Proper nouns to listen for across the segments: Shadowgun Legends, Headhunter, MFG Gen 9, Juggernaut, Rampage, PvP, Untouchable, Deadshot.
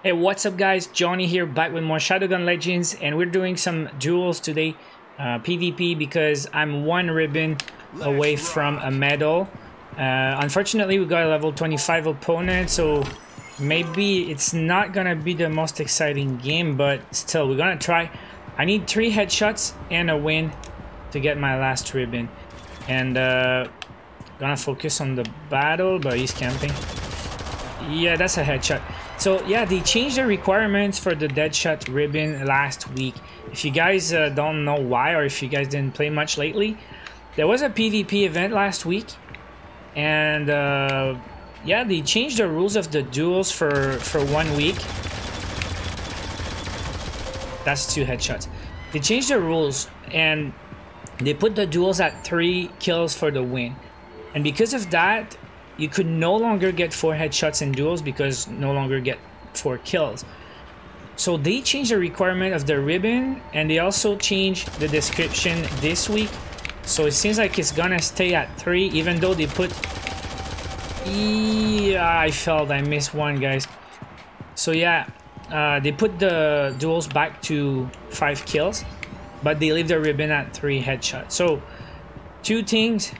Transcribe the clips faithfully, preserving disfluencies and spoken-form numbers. Hey, what's up guys, Johnny here, back with more Shadowgun Legends, and we're doing some duels today, uh, PvP, because I'm one ribbon away from a medal. Uh, unfortunately, we got a level twenty-five opponent, so maybe it's not gonna be the most exciting game, but still, we're gonna try. I need three headshots and a win to get my last ribbon, and uh, gonna focus on the battle, but he's camping. Yeah, that's a headshot. So yeah, they changed the requirements for the Deadshot ribbon last week. If you guys uh, don't know why, or if you guys didn't play much lately, there was a PvP event last week, and uh, yeah, they changed the rules of the duels for for one week. That's two headshots. They changed the rules and they put the duels at three kills for the win, and because of that, you could no longer get four headshots in duels because no longer get four kills. So they changed the requirement of the ribbon, and they also changed the description this week. So it seems like it's gonna stay at three, even though they put... Yeah, I felt I missed one, guys. So yeah, uh, they put the duels back to five kills, but they leave the ribbon at three headshots. So two things.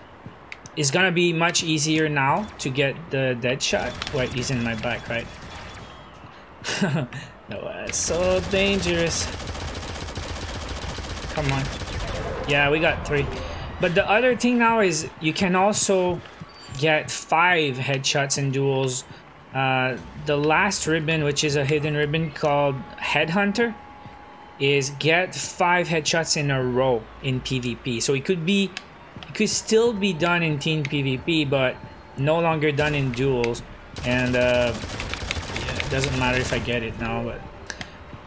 It's gonna be much easier now to get the Deadshot. Wait, he's in my back, right? No, that's so dangerous. Come on. Yeah, we got three. But the other thing now is you can also get five headshots in duels. Uh, the last ribbon, which is a hidden ribbon called Headhunter, is get five headshots in a row in PvP. So it could be... it could still be done in team PvP, but no longer done in duels. And uh, yeah, it doesn't matter if I get it now, but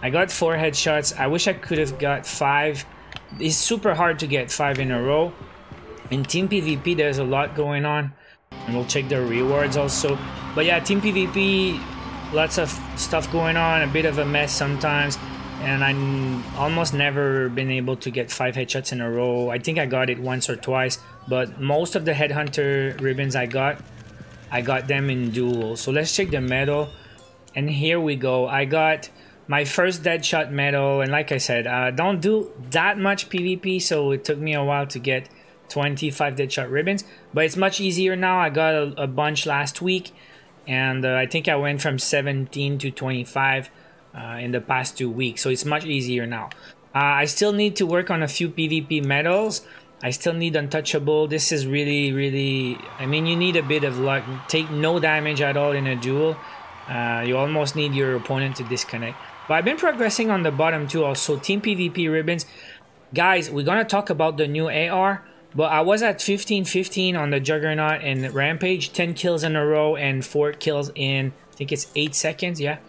I got four headshots. I wish I could have got five. It's super hard to get five in a row. In team PvP, there's a lot going on, and we'll check the rewards also. But yeah, team PvP, lots of stuff going on, a bit of a mess sometimes. And I'm almost never been able to get five headshots in a row. I think I got it once or twice, but most of the Headhunter ribbons I got, I got them in duels. So let's check the medal, and here we go. I got my first Deadshot medal, and like I said, I don't do that much PvP, so it took me a while to get twenty-five Deadshot ribbons, but it's much easier now. I got a, a bunch last week, and uh, I think I went from seventeen to twenty-five. Uh, in the past two weeks, so it's much easier now. Uh, I still need to work on a few PvP medals. I still need Untouchable. This is really, really... I mean, you need a bit of luck. Take no damage at all in a duel. Uh, you almost need your opponent to disconnect. But I've been progressing on the bottom too also. Team PvP ribbons. Guys, we're gonna talk about the new A R, but I was at fifteen fifteen on the Juggernaut and Rampage. ten kills in a row and four kills in, I think it's eight seconds, yeah.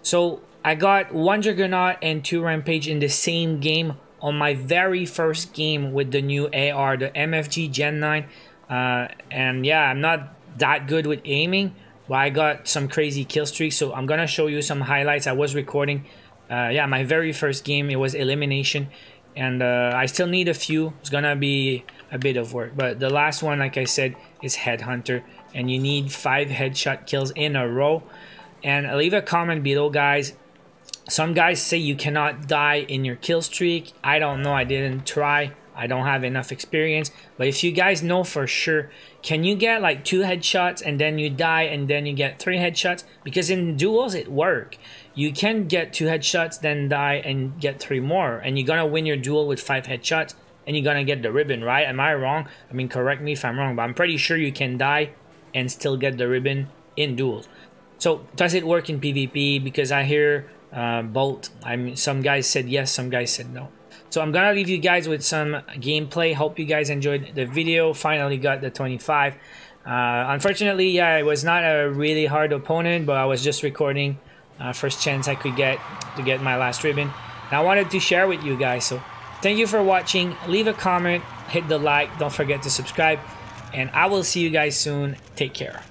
So... I got one Juggernaut and two Rampage in the same game on my very first game with the new A R, the M F G Gen nine. Uh, and yeah, I'm not that good with aiming, but I got some crazy kill streaks. So I'm gonna show you some highlights. I was recording, uh, yeah, my very first game. It was elimination, and uh, I still need a few. It's gonna be a bit of work, but the last one, like I said, is Headhunter, and you need five headshot kills in a row. And leave a comment below, guys. Some guys say you cannot die in your kill streak. I don't know, I didn't try. I don't have enough experience. But if you guys know for sure, can you get like two headshots and then you die and then you get three headshots? Because in duels it works. You can get two headshots, then die and get three more. And you're gonna win your duel with five headshots and you're gonna get the ribbon, right? Am I wrong? I mean, correct me if I'm wrong, but I'm pretty sure you can die and still get the ribbon in duels. So does it work in PvP? Because I hear... Uh, both. I mean, some guys said yes, some guys said no. So I'm gonna leave you guys with some gameplay. Hope you guys enjoyed the video. Finally got the twenty-five. Uh, unfortunately, yeah, it was not a really hard opponent, but I was just recording uh, first chance I could get to get my last ribbon. And I wanted to share with you guys. So thank you for watching. Leave a comment, hit the like, don't forget to subscribe, and I will see you guys soon. Take care.